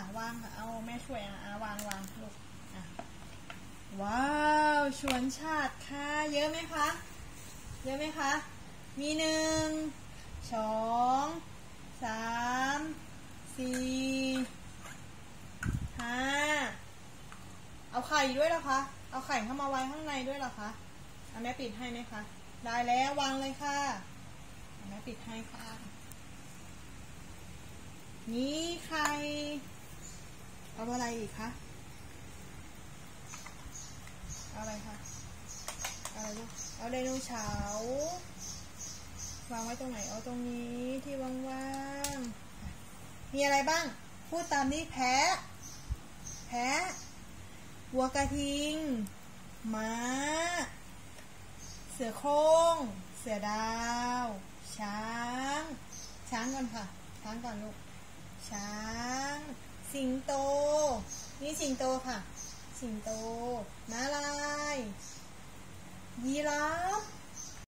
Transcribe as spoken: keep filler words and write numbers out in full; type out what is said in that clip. อ่ะวางค่ะเอาแม่ช่วยอ่ะวางวางลูกอ่ะว้าวชวนชาติค่ะเยอะไหมคะเยอะไหมคะมีหนึ่งสองสามสี่ห้าเอาไข่ด้วยเหรอคะเอาไข่เข้ามาไว้ข้างในด้วยเหรอคะแม่ปิดให้ไหมคะได้แล้ววางเลยค่ะแม่ปิดให้ค่ะนี่ไข่เอาอะไรอีกคะเอาอะไรคะเอาอะไรลูกเอาไดโนเสาร์วางไว้ตรงไหนเอาตรงนี้ที่ว่างๆมีอะไรบ้างพูดตามนี้แพะแพะวัวกระทิงม้าเสือโคร่งเสือดาวช้างช้างก่อนค่ะช้างก่อนลูกช้างสิงโตนี่สิงโตค่ะสิงโตม้าลายยีราฟ